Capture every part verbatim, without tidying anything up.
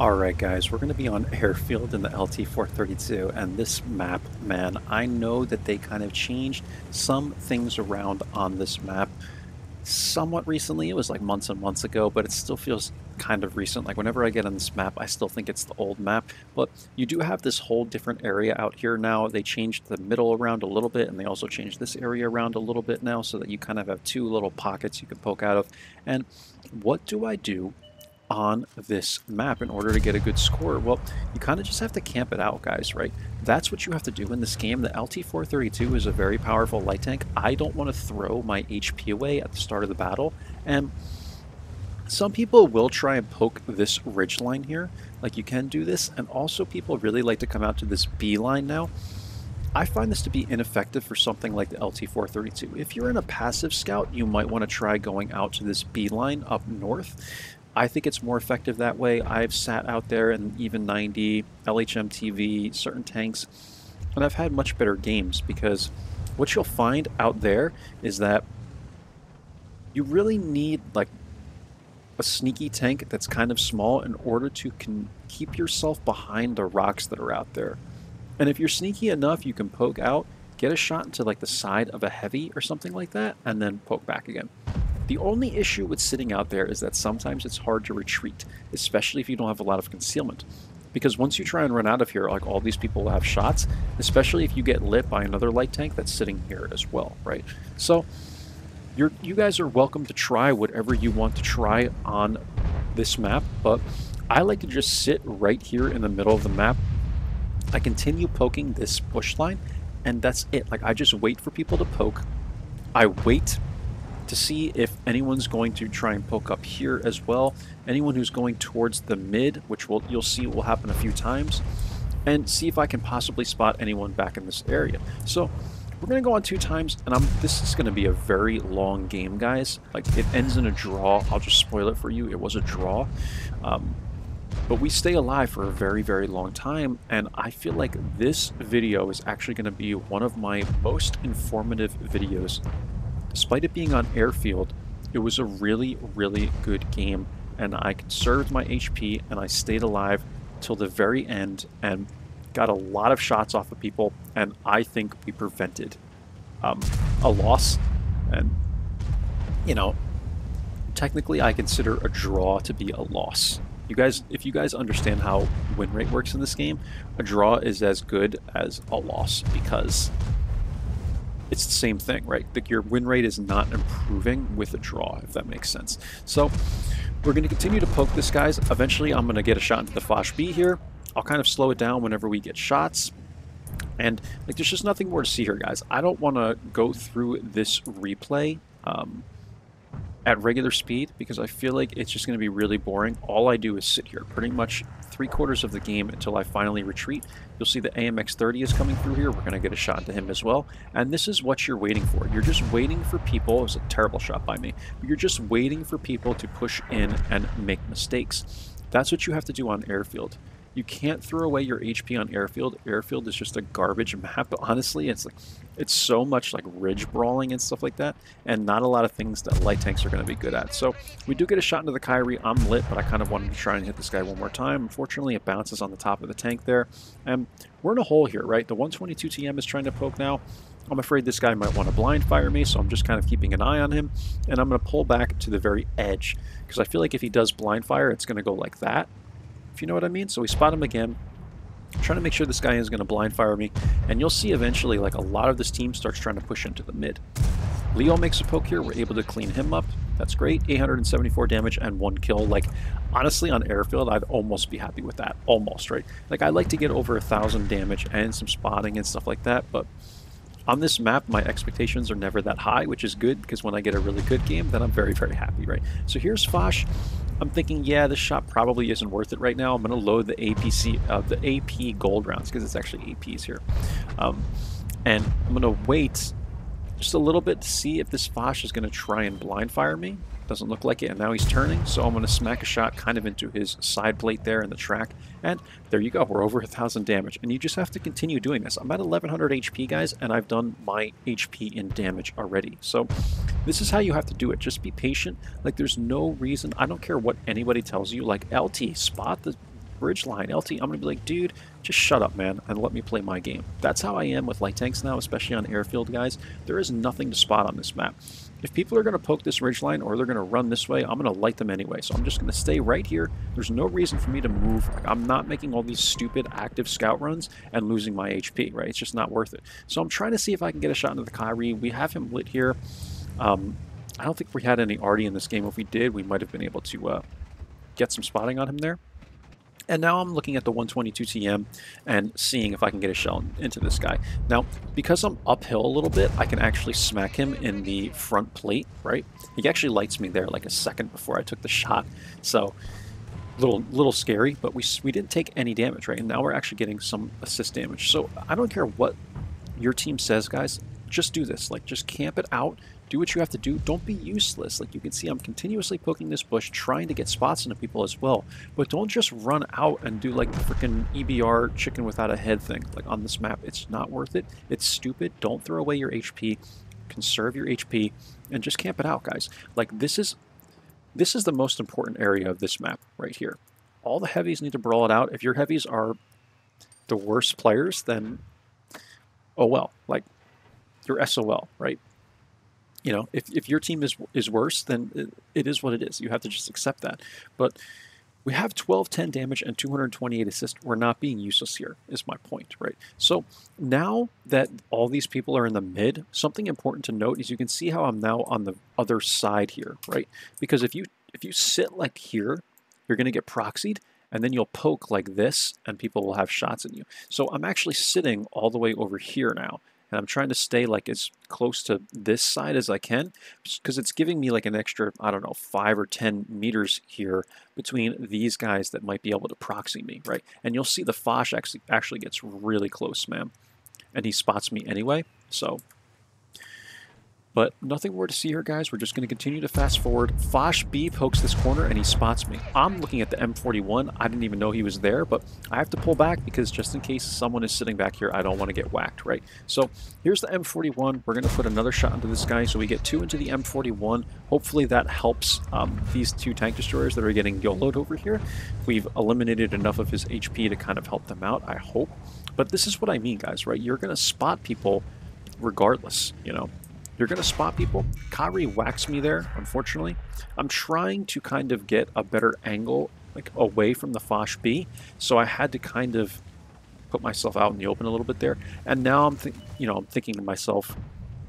Alright guys, we're going to be on Airfield in the L T four thirty-two, and this map, man, I know that they kind of changed some things around on this map somewhat recently. It was like months and months ago, but it still feels kind of recent. Like whenever I get on this map, I still think it's the old map, but you do have this whole different area out here now. They changed the middle around a little bit, and they also changed this area around a little bit now, so that you kind of have two little pockets you can poke out of. And what do I do on this map in order to get a good score? Well, you kind of just have to camp it out, guys, right? That's what you have to do in this game. The L T four thirty-two is a very powerful light tank. I don't want to throw my H P away at the start of the battle, and some people will try and poke this ridge line here. Like, you can do this, and also people really like to come out to this B line now. I find this to be ineffective for something like the L T four thirty-two. If you're in a passive scout, you might want to try going out to this B line up north. I think it's more effective that way. I've sat out there in even ninety, L H M T V, certain tanks, and I've had much better games, because what you'll find out there is that you really need like a sneaky tank that's kind of small in order to can keep yourself behind the rocks that are out there. And if you're sneaky enough, you can poke out, get a shot into like the side of a heavy or something like that, and then poke back again. The only issue with sitting out there is that sometimes it's hard to retreat, especially if you don't have a lot of concealment. Because once you try and run out of here, like, all these people will have shots, especially if you get lit by another light tank that's sitting here as well, right? So you're, you guys are welcome to try whatever you want to try on this map, but I like to just sit right here in the middle of the map. I continue poking this bush line, and that's it. Like, I just wait for people to poke. I wait to see if anyone's going to try and poke up here as well. Anyone who's going towards the mid, which will you'll see will happen a few times, and see if I can possibly spot anyone back in this area. So we're gonna go on two times, and I'm this is gonna be a very long game, guys. Like, it ends in a draw. I'll just spoil it for you. It was a draw. Um, but we stay alive for a very, very long time, and I feel like this video is actually gonna be one of my most informative videos. Despite it being on Airfield, it was a really, really good game, and I conserved my H P, and I stayed alive till the very end, and got a lot of shots off of people, and I think we prevented um, a loss. And, you know, technically I consider a draw to be a loss. You guys, if you guys understand how win rate works in this game, a draw is as good as a loss, because it's the same thing, right? Like, your win rate is not improving with a draw, if that makes sense. So we're going to continue to poke this, guys. Eventually, I'm going to get a shot into the Foch B here. I'll kind of slow it down whenever we get shots. And, like, there's just nothing more to see here, guys. I don't want to go through this replay um, at regular speed, because I feel like it's just going to be really boring. All I do is sit here pretty much three quarters of the game until I finally retreat. You'll see the A M X thirty is coming through here. We're going to get a shot to him as well. And this is what you're waiting for. You're just waiting for people. It was a terrible shot by me. You're just waiting for people to push in and make mistakes. That's what you have to do on Airfield. You can't throw away your H P on Airfield. Airfield is just a garbage map, honestly. It's like, it's so much like ridge brawling and stuff like that, and not a lot of things that light tanks are going to be good at. So we do get a shot into the Kyrie. I'm lit, but I kind of wanted to try and hit this guy one more time. Unfortunately, it bounces on the top of the tank there, and we're in a hole here, right? The one twenty-two T M is trying to poke now. I'm afraid this guy might want to blind fire me, so I'm just kind of keeping an eye on him, and I'm going to pull back to the very edge, because I feel like if he does blind fire, it's going to go like that. You know what I mean? So we spot him again. I'm trying to make sure this guy is going to blind fire me, and you'll see eventually, like, a lot of this team starts trying to push into the mid. Leo makes a poke here. We're able to clean him up. That's great. eight hundred seventy-four damage and one kill. Like, honestly, on Airfield, I'd almost be happy with that. Almost, right? Like, I like to get over a thousand damage and some spotting and stuff like that, but on this map, my expectations are never that high, which is good, because when I get a really good game, then I'm very, very happy, right? So here's Foch. I'm thinking, yeah, this shot probably isn't worth it right now. I'm going to load the A P C, uh, the A P gold rounds, because it's actually A Ps here. Um, and I'm going to wait just a little bit to see if this Foch is going to try and blind fire me. Doesn't look like it, and now he's turning, so I'm going to smack a shot kind of into his side plate there in the track, and there you go, we're over a thousand damage, and you just have to continue doing this. I'm at eleven hundred H P, guys, and I've done my H P in damage already, so this is how you have to do it. Just be patient. Like, there's no reason, I don't care what anybody tells you, like, L T, spot the bridge line. L T, I'm going to be like, dude, just shut up, man, and let me play my game. That's how I am with light tanks now, especially on Airfield, guys. There is nothing to spot on this map. If people are going to poke this ridgeline or they're going to run this way, I'm going to light them anyway. So I'm just going to stay right here. There's no reason for me to move. Like, I'm not making all these stupid active scout runs and losing my H P, right? It's just not worth it. So I'm trying to see if I can get a shot into the Kyrie. We have him lit here. Um, I don't think we had any Arty in this game. If we did, we might have been able to uh, get some spotting on him there. And now I'm looking at the one twenty-two T M and seeing if I can get a shell into this guy. Now, because I'm uphill a little bit, I can actually smack him in the front plate, right? He actually lights me there like a second before I took the shot. So, little little scary, but we, we didn't take any damage, right? And now we're actually getting some assist damage. So, I don't care what your team says, guys. Just do this. Like, just camp it out. Do what you have to do. Don't be useless. Like you can see, I'm continuously poking this bush, trying to get spots into people as well. But don't just run out and do like the freaking E B R chicken without a head thing. Like on this map, it's not worth it. It's stupid. Don't throw away your H P. Conserve your H P and just camp it out, guys. Like this is, this is the most important area of this map right here. All the heavies need to brawl it out. If your heavies are the worst players, then oh well. Like you're S O L, right? You know, if, if your team is is worse, then it, it is what it is. You have to just accept that. But we have twelve ten damage and two hundred twenty-eight assist. We're not being useless here, is my point, right? So now that all these people are in the mid, something important to note is you can see how I'm now on the other side here, right? Because if you if you sit like here, you're going to get proxied, and then you'll poke like this, and people will have shots at you. So I'm actually sitting all the way over here now. And I'm trying to stay like as close to this side as I can because it's giving me like an extra, I don't know, five or ten meters here between these guys that might be able to proxy me, right? And you'll see the Foch actually, actually gets really close, man. And he spots me anyway, so... But nothing more to see here, guys. We're just going to continue to fast forward. Foch B pokes this corner, and he spots me. I'm looking at the M forty-one. I didn't even know he was there, but I have to pull back because just in case someone is sitting back here, I don't want to get whacked, right? So here's the M forty-one. We're going to put another shot into this guy, so we get two into the M forty-one. Hopefully that helps um, these two tank destroyers that are getting YOLO'd over here. We've eliminated enough of his H P to kind of help them out, I hope. But this is what I mean, guys, right? You're going to spot people regardless, you know? You're going to spot people. Kyrie whacks me there, unfortunately. I'm trying to kind of get a better angle, like away from the Foch B, so I had to kind of put myself out in the open a little bit there. And now I'm, you know, I'm thinking to myself,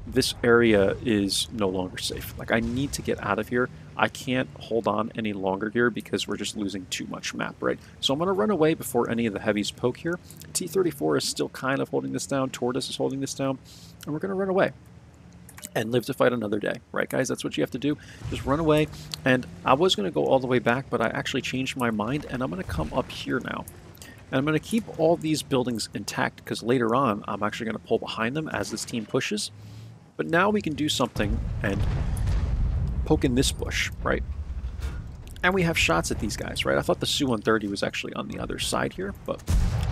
this area is no longer safe. Like, I need to get out of here. I can't hold on any longer here because we're just losing too much map, right? So I'm going to run away before any of the heavies poke here. T thirty-four is still kind of holding this down. Tortoise is holding this down. And we're going to run away and live to fight another day, right, guys? That's what you have to do. Just run away. And I was going to go all the way back, but I actually changed my mind, and I'm going to come up here now. And I'm going to keep all these buildings intact, because later on, I'm actually going to pull behind them as this team pushes. But now we can do something and poke in this bush, right? And we have shots at these guys, right? I thought the Su one thirty was actually on the other side here, but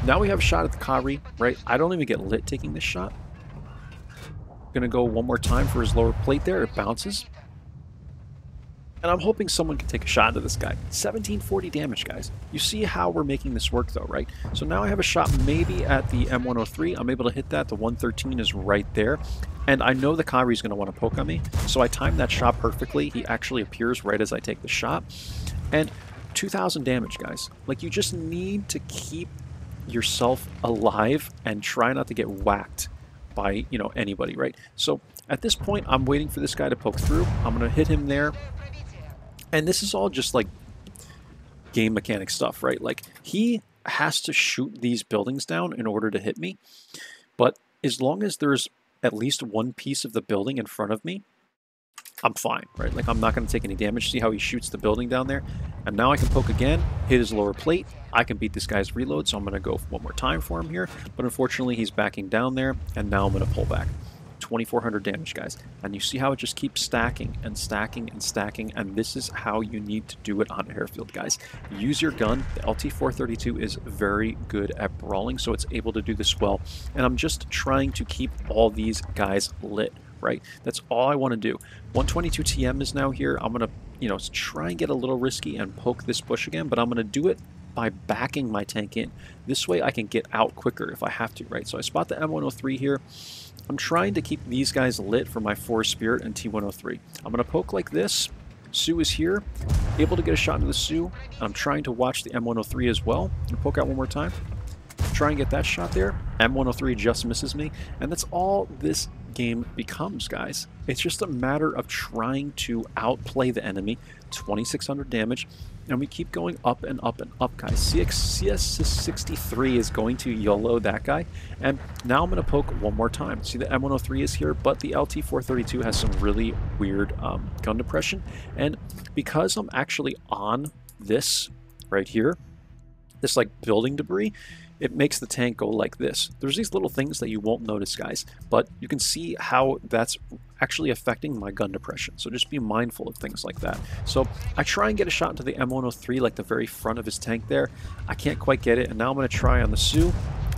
now we have a shot at the Kyrie, right? I don't even get lit taking this shot. Gonna go one more time for his lower plate there. It bounces, and I'm hoping someone can take a shot into this guy. Seventeen forty damage, guys. You see how we're making this work though, right? So now I have a shot maybe at the M one oh three. I'm able to hit that. The one thirteen is right there, and I know the Kyrie is going to want to poke on me, so I timed that shot perfectly. He actually appears right as I take the shot, and two thousand damage, guys. Like, you just need to keep yourself alive and try not to get whacked by, you know, anybody, right? So at this point, I'm waiting for this guy to poke through. I'm going to hit him there. And this is all just like game mechanic stuff, right? Like, he has to shoot these buildings down in order to hit me. But as long as there's at least one piece of the building in front of me, I'm fine, right? Like, I'm not going to take any damage. See how he shoots the building down there? And now I can poke again, hit his lower plate. I can beat this guy's reload, so I'm going to go one more time for him here. But unfortunately, he's backing down there, and now I'm going to pull back. twenty-four hundred damage, guys. And you see how it just keeps stacking and stacking and stacking, and this is how you need to do it on Airfield, guys. Use your gun. The L T four thirty-two is very good at brawling, so it's able to do this well. And I'm just trying to keep all these guys lit, right? That's all I want to do. one twenty-two T M is now here. I'm going to, you know, try and get a little risky and poke this bush again, but I'm going to do it by backing my tank in. This way I can get out quicker if I have to, right? So I spot the M one oh three here. I'm trying to keep these guys lit for my Forest Spirit and T one oh three. I'm going to poke like this. Su is here, able to get a shot into the Su. I'm trying to watch the M one oh three as well. I'm gonna poke out one more time. Try and get that shot there. M one oh three just misses me. And that's all this game becomes, guys. It's just a matter of trying to outplay the enemy. twenty-six hundred damage. And we keep going up and up and up, guys. C S sixty-three is going to YOLO that guy. And now I'm going to poke one more time. See, the M one oh three is here, but the L T four thirty-two has some really weird um, gun depression. And because I'm actually on this right here, this like building debris, it makes the tank go like this. There's these little things that you won't notice, guys, but you can see how that's actually affecting my gun depression. So just be mindful of things like that. So I try and get a shot into the M one oh three, like the very front of his tank there. I can't quite get it, and now I'm going to try on the Su.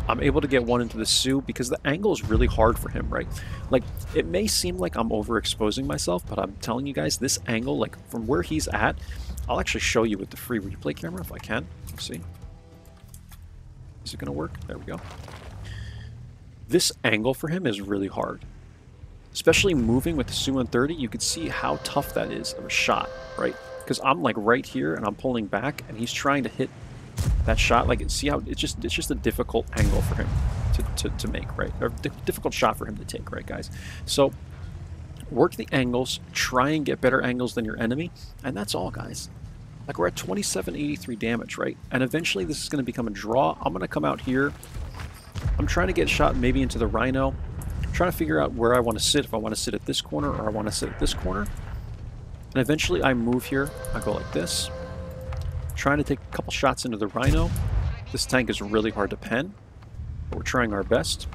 I'm able to get one into the Su because the angle is really hard for him, right? Like, it may seem like I'm overexposing myself, but I'm telling you guys, this angle, like from where he's at, I'll actually show you with the free replay camera if I can. Let's see. Is it going to work? There we go. This angle for him is really hard. Especially moving with the Su one thirty, you can see how tough that is of a shot, right? Because I'm like right here and I'm pulling back and he's trying to hit that shot. Like, see how it's just it's just a difficult angle for him to, to, to make, right? Or difficult shot for him to take, right, guys? So work the angles, try and get better angles than your enemy, and that's all, guys. Like, we're at twenty-seven eighty-three damage, right? And eventually this is going to become a draw. I'm going to come out here. I'm trying to get shot maybe into the Rhino. I'm trying to figure out where I want to sit. If I want to sit at this corner or I want to sit at this corner. And eventually I move here. I go like this. I'm trying to take a couple shots into the Rhino. This tank is really hard to pen, but we're trying our best.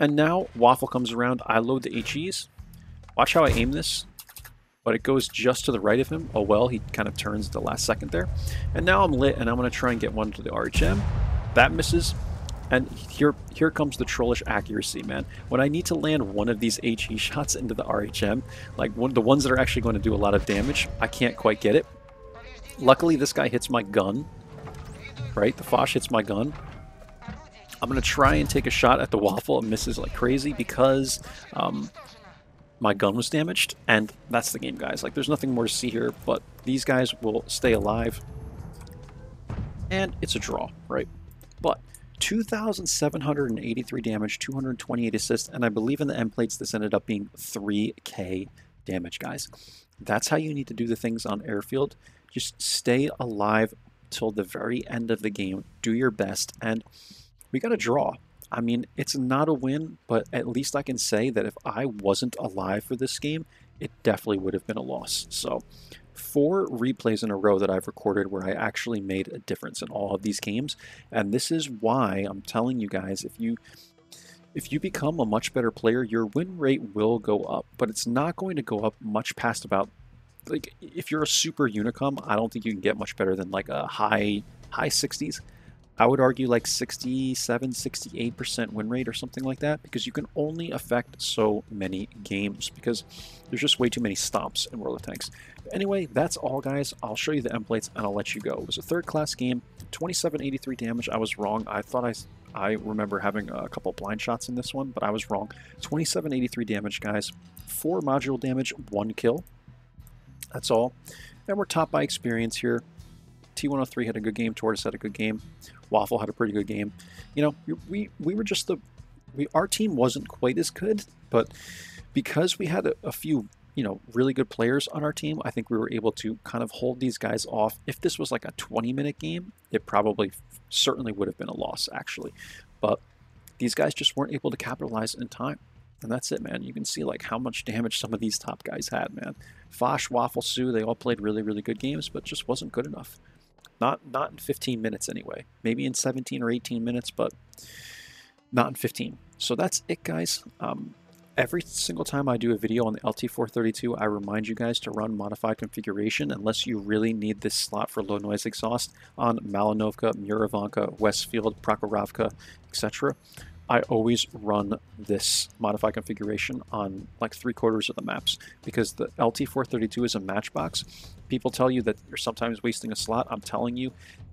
And now Waffle comes around. I load the H Es. Watch how I aim this. But it goes just to the right of him. Oh well, he kind of turns at the last second there. And now I'm lit, and I'm going to try and get one to the R H M. That misses. And here here comes the trollish accuracy, man. When I need to land one of these H E shots into the R H M, like one, the ones that are actually going to do a lot of damage, I can't quite get it. Luckily, this guy hits my gun. Right? The Foch hits my gun. I'm going to try and take a shot at the Waffle. It misses like crazy because... Um, my gun was damaged, and that's the game, guys. Like, there's nothing more to see here, but these guys will stay alive, and it's a draw, right? But two thousand seven hundred eighty-three damage, two hundred twenty-eight assists, and I believe in the end plates this ended up being three K damage, guys. That's how you need to do the things on Airfield. Just stay alive till the very end of the game. Do your best, and we got a draw. I mean, it's not a win, but at least I can say that if I wasn't alive for this game, it definitely would have been a loss. So, four replays in a row that I've recorded where I actually made a difference in all of these games. And this is why I'm telling you guys, if you... If you become a much better player, your win rate will go up. But it's not going to go up much past about... Like, if you're a super unicom, I don't think you can get much better than like a high, high sixties. I would argue like sixty-seven, sixty-eight percent win rate or something like that, because you can only affect so many games because there's just way too many stops in World of Tanks. But anyway, that's all, guys. I'll show you the end plates and I'll let you go. It was a third class game, twenty-seven eighty-three damage. I was wrong. I thought I I remember having a couple blind shots in this one, but I was wrong. twenty-seven eighty-three damage, guys. Four module damage, one kill. That's all. And we're top by experience here. T one oh three had a good game. Tortoise had a good game. Waffle had a pretty good game. You know, we we were just the... we our team wasn't quite as good, but because we had a, a few, you know, really good players on our team, I think we were able to kind of hold these guys off. If this was like a twenty-minute game, it probably certainly would have been a loss, actually. But these guys just weren't able to capitalize in time. And that's it, man. You can see, like, how much damage some of these top guys had, man. Foch, Waffle, Su, they all played really, really good games, but just wasn't good enough. Not not in fifteen minutes anyway. Maybe in seventeen or eighteen minutes, but not in fifteen. So that's it, guys. Um, every single time I do a video on the L T four thirty-two, I remind you guys to run modified configuration unless you really need this slot for low noise exhaust on Malinovka, Muravanka, Westfield, Prokhorovka, et cetera. I always run this modify configuration on like three quarters of the maps because the L T four thirty-two is a matchbox. People tell you that you're sometimes wasting a slot. I'm telling you,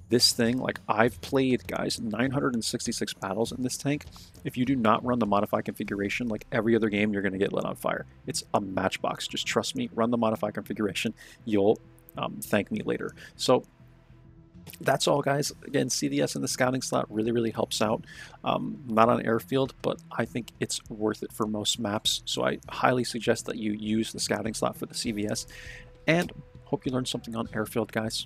this thing, like I've played, guys, nine hundred sixty-six battles in this tank. If you do not run the modify configuration, like every other game, you're going to get lit on fire. It's a matchbox. Just trust me, run the modify configuration. You'll um, thank me later. So that's all, guys. Again, C V S in the scouting slot really, really helps out. Um, not on Airfield, but I think it's worth it for most maps. So I highly suggest that you use the scouting slot for the C V S. And hope you learned something on Airfield, guys.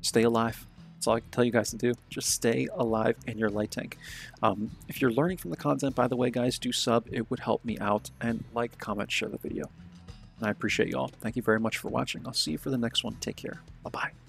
Stay alive. That's all I can tell you guys to do. Just stay alive in your light tank. Um, if you're learning from the content, by the way, guys, do sub. It would help me out. And like, comment, share the video. And I appreciate you all. Thank you very much for watching. I'll see you for the next one. Take care. Bye-bye.